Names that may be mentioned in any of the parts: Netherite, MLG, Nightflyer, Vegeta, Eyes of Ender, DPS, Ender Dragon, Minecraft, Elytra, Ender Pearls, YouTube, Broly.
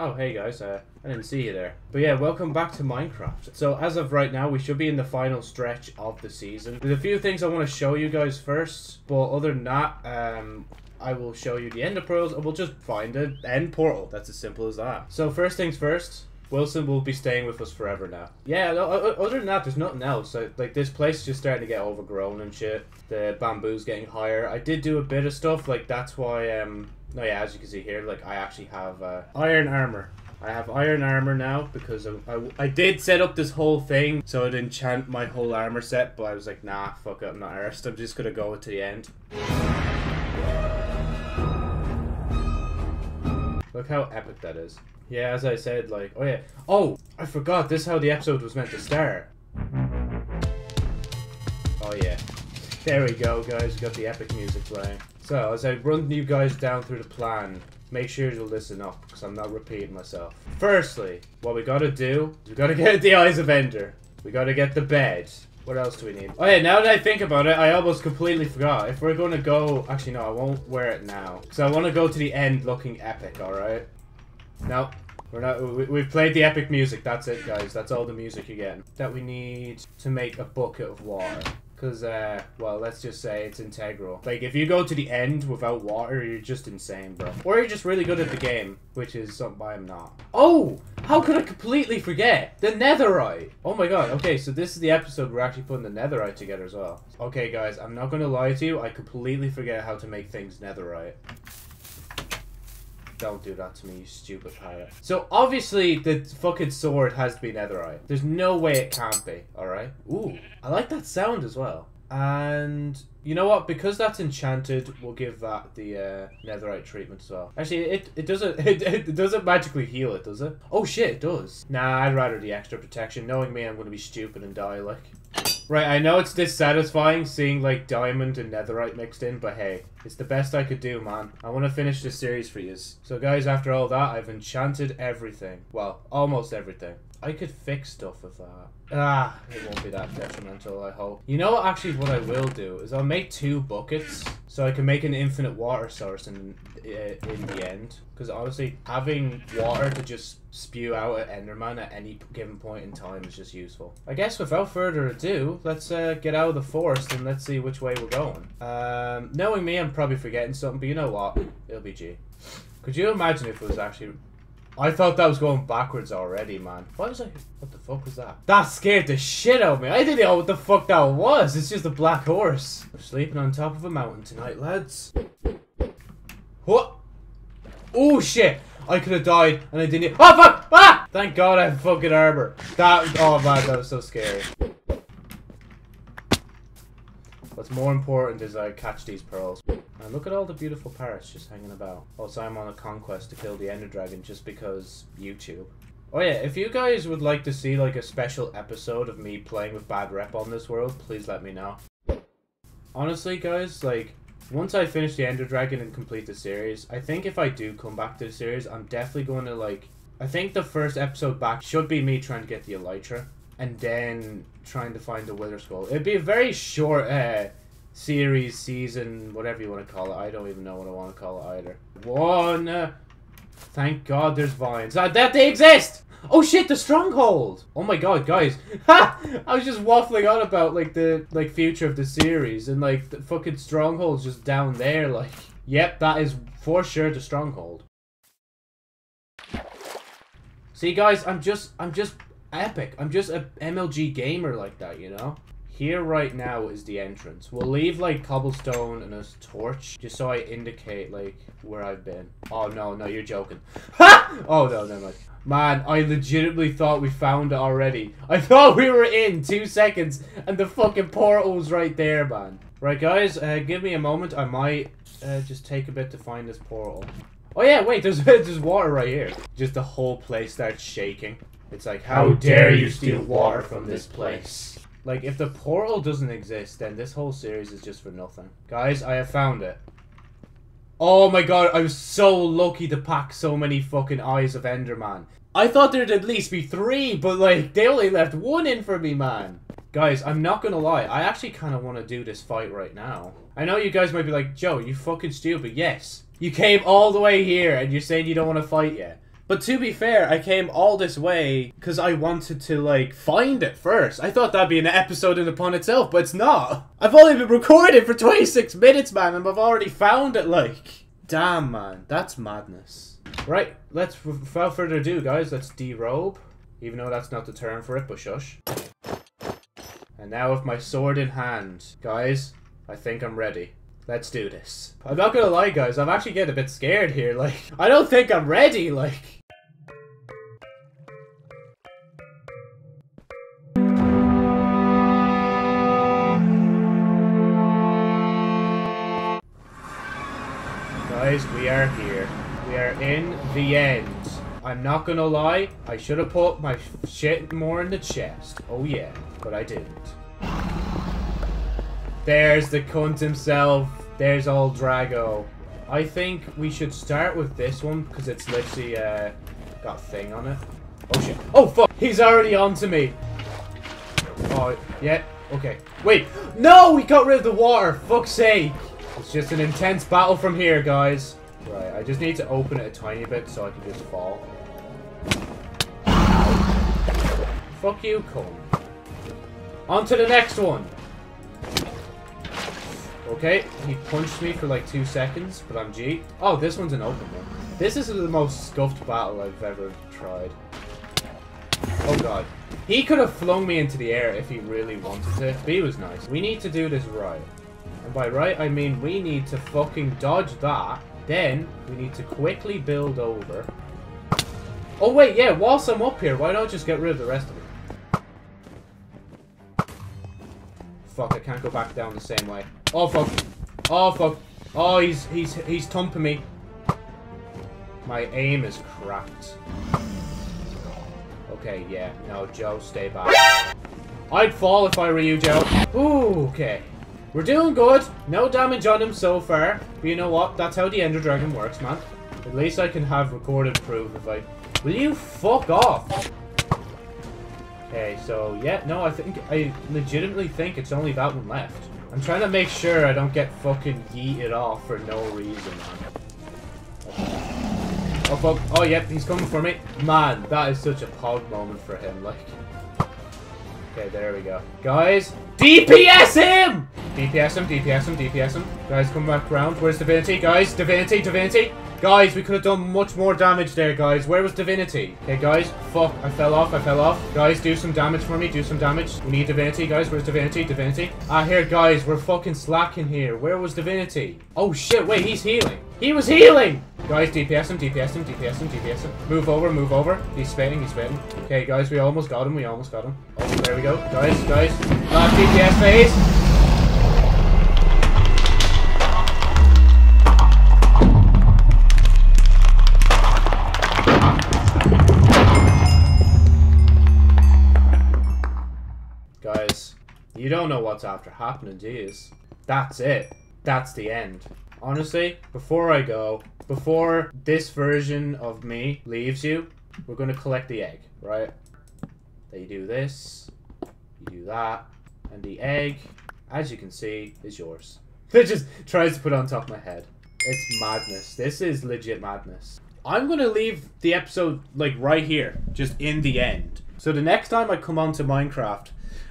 Oh, hey guys, I didn't see you there. But yeah, welcome back to Minecraft. So as of right now, we should be in the final stretch of the season. There's a few things I want to show you guys first, but other than that, I will show you the Ender Pearls, and we'll just find an end portal. That's as simple as that. So first things first, Wilson will be staying with us forever now. Yeah, no, other than that, there's nothing else. Like, this place is just starting to get overgrown and shit. The bamboo's getting higher. I did do a bit of stuff, like, that's why, no, yeah, as you can see here, like, I actually have iron armor. I have iron armor now because I did set up this whole thing so I'd enchant my whole armor set, but I was like, nah, fuck it, I'm not arsed. I'm just gonna go to the end. Look how epic that is. Yeah, as I said, like, oh yeah. Oh, I forgot, this is how the episode was meant to start. Oh yeah. There we go, guys, we got the epic music playing. So, as I run you guys down through the plan, make sure you listen up, because I'm not repeating myself. Firstly, what we gotta do is we gotta get the Eyes of Ender. We gotta get the bed. What else do we need? Oh yeah, now that I think about it, I almost completely forgot. If we're gonna go... Actually, no, I won't wear it now. So I want to go to the end looking epic, alright? No, we're not... We've played the epic music. That's it, guys. That's all the music you get. That we need to make a bucket of water. Because, well, let's just say it's integral. Like, if you go to the end without water, you're just insane, bro. Or you're just really good at the game, which is something I'm not. Oh! How could I completely forget? The netherite! Oh my god, okay, so this is the episode we're actually putting the netherite together as well. Okay, guys, I'm not gonna lie to you, I completely forget how to make things netherite. Don't do that to me, you stupid pirate. So, obviously, the fucking sword has to be netherite. There's no way it can't be, alright? Ooh, I like that sound as well. And, you know what? Because that's enchanted, we'll give that the netherite treatment as well. Actually, it doesn't magically heal it, does it? Oh shit, it does. Nah, I'd rather the extra protection. Knowing me, I'm gonna be stupid and die, like. Right, I know it's dissatisfying seeing, like, diamond and netherite mixed in, but hey, it's the best I could do, man. I want to finish this series for yous. So, guys, after all that, I've enchanted everything. Well, almost everything. I could fix stuff with that. Ah, it won't be that detrimental, I hope. You know what, actually, what I will do is I'll make 2 buckets so I can make an infinite water source in the end. Because, honestly, having water to just spew out at Enderman at any given point in time is just useful. I guess without further ado, let's get out of the forest and let's see which way we're going. Knowing me, I'm probably forgetting something, but you know what? It'll be G. Could you imagine if it was actually... I thought that was going backwards already, man. Why was I... What the fuck was that? That scared the shit out of me. I didn't know what the fuck that was. It's just a black horse. We're sleeping on top of a mountain tonight, lads. What? Oh, shit. I could have died and I didn't... Oh, fuck! Ah! Thank God I have fucking armor. That... Oh, man, that was so scary. What's more important is I catch these pearls. And look at all the beautiful parrots just hanging about. Also, I'm on a conquest to kill the Ender Dragon just because YouTube. Oh yeah, if you guys would like to see like a special episode of me playing with bad rep on this world, please let me know. Honestly, guys, like, once I finish the Ender Dragon and complete the series, I think if I do come back to the series, I'm definitely going to, like... I think the first episode back should be me trying to get the Elytra. And then trying to find the Wither Skull. It'd be a very short series, season, whatever you want to call it. I don't even know what I want to call it either. One. Thank God there's vines. That they exist! Oh shit, the stronghold! Oh my god, guys. Ha! I was just waffling on about like the future of the series and like the fucking stronghold's just down there. Like, yep, that is for sure the stronghold. See, guys, I'm just epic. I'm just a MLG gamer like that, you know? Here right now is the entrance. We'll leave like cobblestone and a torch just so I indicate like where I've been. Oh no, no, you're joking. Ha! Oh no, never mind. Man, I legitimately thought we found it already. I thought we were in 2 seconds and the fucking portal's right there, man. Right, guys, give me a moment. I might just take a bit to find this portal. Oh yeah, wait, there's water right here. Just the whole place starts shaking. It's like, how dare you steal water from this place? Like, if the portal doesn't exist, then this whole series is just for nothing. Guys, I have found it. Oh my god, I was so lucky to pack so many fucking Eyes of Ender, man. I thought there'd at least be 3, but like, they only left 1 in for me, man. Guys, I'm not gonna lie, I actually kind of want to do this fight right now. I know you guys might be like, Joe, you fucking stupid. Yes, you came all the way here and you're saying you don't want to fight yet. But to be fair, I came all this way because I wanted to, like, find it first. I thought that'd be an episode in upon itself, but it's not. I've only been recording for 26 minutes, man, and I've already found it, like. Damn, man. That's madness. Right, let's, without further ado, guys, let's derobe. Even though that's not the term for it, but shush. And now with my sword in hand. Guys, I think I'm ready. Let's do this. I'm not gonna lie, guys, I'm actually getting a bit scared here, like. I don't think I'm ready, like. Guys, we are here. We are in the end. I'm not gonna lie, I should have put my shit more in the chest. Oh yeah, but I didn't. There's the cunt himself. There's old Drago. I think we should start with this one because it's literally got a thing on it. Oh shit. Oh fuck. He's already on to me. Oh, yeah. Okay. Wait. No, we got rid of the water. Fuck's sake. It's just an intense battle from here, guys. Right, I just need to open it a tiny bit so I can just fall. Fuck you, cunt. On to the next one. Okay, he punched me for like 2 seconds, but I'm G. Oh, this one's an open one. This is the most scuffed battle I've ever tried. Oh god. He could have flung me into the air if he really wanted to, but he was nice. We need to do this right. And by right, I mean we need to fucking dodge that. Then, we need to quickly build over. Oh wait, yeah, whilst I'm up here, why don't I just get rid of the rest of it? Fuck, I can't go back down the same way. Oh fuck. Oh fuck. Oh, he's thumping me. My aim is cracked. Okay, yeah. No, Joe, stay back. I'd fall if I were you, Joe. Ooh, okay. We're doing good. No damage on him so far. But you know what? That's how the Ender Dragon works, man. At least I can have recorded proof if I... Will you fuck off? Okay, so, yeah. No, I legitimately think it's only that one left. I'm trying to make sure I don't get fucking yeeted off for no reason, man. Oh, fuck. Oh, yep, he's coming for me. Man, that is such a pog moment for him, like. Okay, there we go. Guys, DPS him! DPS him, DPS him, DPS him. Guys, come back around. Where's Divinity? Guys, Divinity, Divinity. Guys, we could have done much more damage there, guys. Where was Divinity? Okay, guys. Fuck, I fell off, I fell off. Guys, do some damage for me, do some damage. We need Divinity, guys. Where's Divinity? Divinity. Ah, here, guys. We're fucking slacking here. Where was Divinity? Oh, shit. Wait, he's healing. He was healing! Guys, DPS him, DPS him, DPS him, DPS him. Move over, move over. He's spinning, he's spinning. Okay, guys. We almost got him, we almost got him. Oh, there we go. Guys, guys. Last DPS phase. You don't know what's after happening, geez. That's it. That's the end. Honestly, before I go, before this version of me leaves you, we're gonna collect the egg, right? They do this, you do that, and the egg, as you can see, is yours. It just tries to put it on top of my head. It's madness. This is legit madness. I'm gonna leave the episode, like, right here, just in the end. So the next time I come on to Minecraft,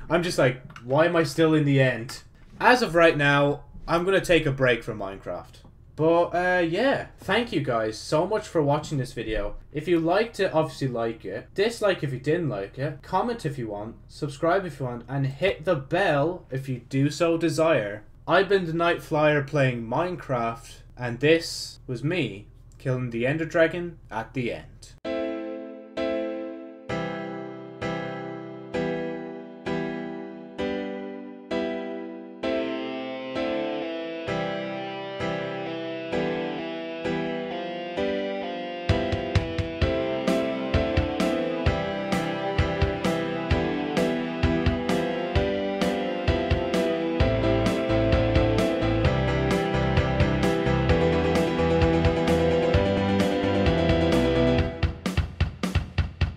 I'm just like, why am I still in the end? As of right now, I'm going to take a break from Minecraft. But, yeah. Thank you guys so much for watching this video. If you liked it, obviously like it. Dislike if you didn't like it. Comment if you want. Subscribe if you want. And hit the bell if you do so desire. I've been the Nightflyer playing Minecraft. And this was me killing the Ender Dragon at the end.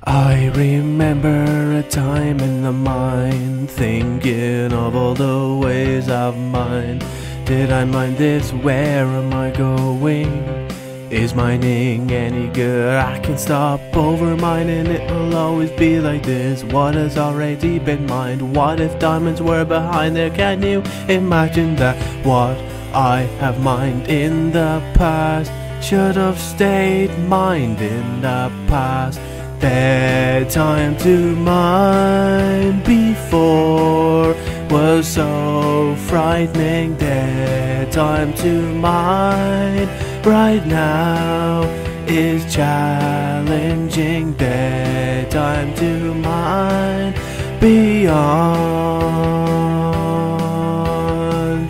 I remember a time in the mine, thinking of all the ways I've mined. Did I mine this? Where am I going? Is mining any good? I can stop over mining, it'll always be like this. What has already been mined? What if diamonds were behind there? Can you imagine that? What I have mined in the past should have stayed mined in the past. There's time to mine before was so frightening. There's time to mine right now is challenging. There's time to mine beyond.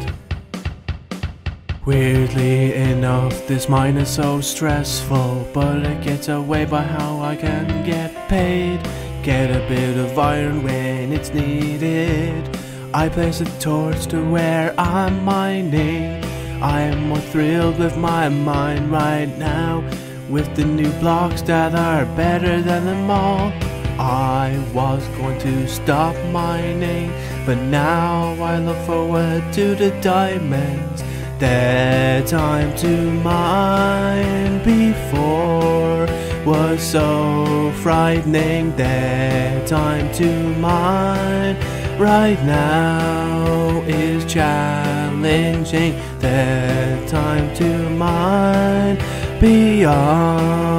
Weirdly enough, this mine is so stressful, but it gets away by how I can get paid. Get a bit of iron when it's needed. I place a torch to where I'm mining. I am more thrilled with my mine right now, with the new blocks that are better than them all. I was going to stop mining, but now I look forward to the diamonds. There's time to mine before was so frightening. There's time to mine right now is challenging. There's time to mine beyond.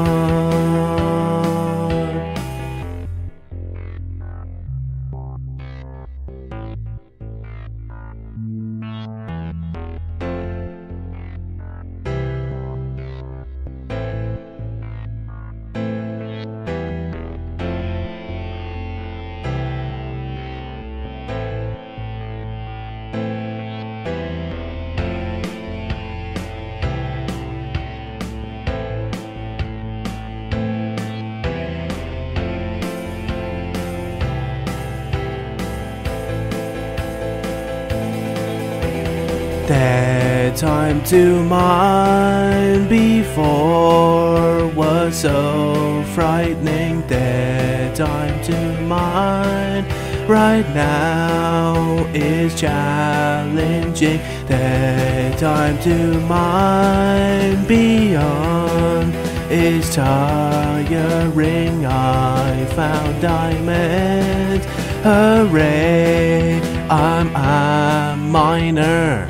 There's time to mine before was so frightening. There's time to mine right now is challenging. There's time to mine beyond is tiring. I found diamonds, hooray, I'm a miner.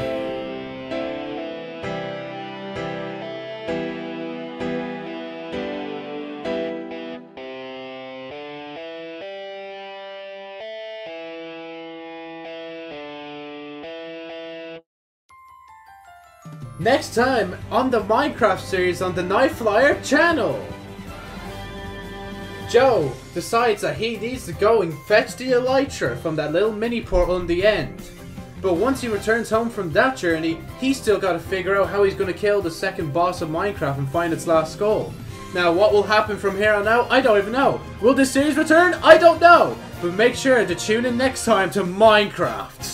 Next time on the Minecraft series on the Nightflyer channel! Joe decides that he needs to go and fetch the Elytra from that little mini portal in the end. But once he returns home from that journey, he's still got to figure out how he's going to kill the second boss of Minecraft and find its last skull. Now what will happen from here on out, I don't even know. Will this series return? I don't know! But make sure to tune in next time to Minecraft!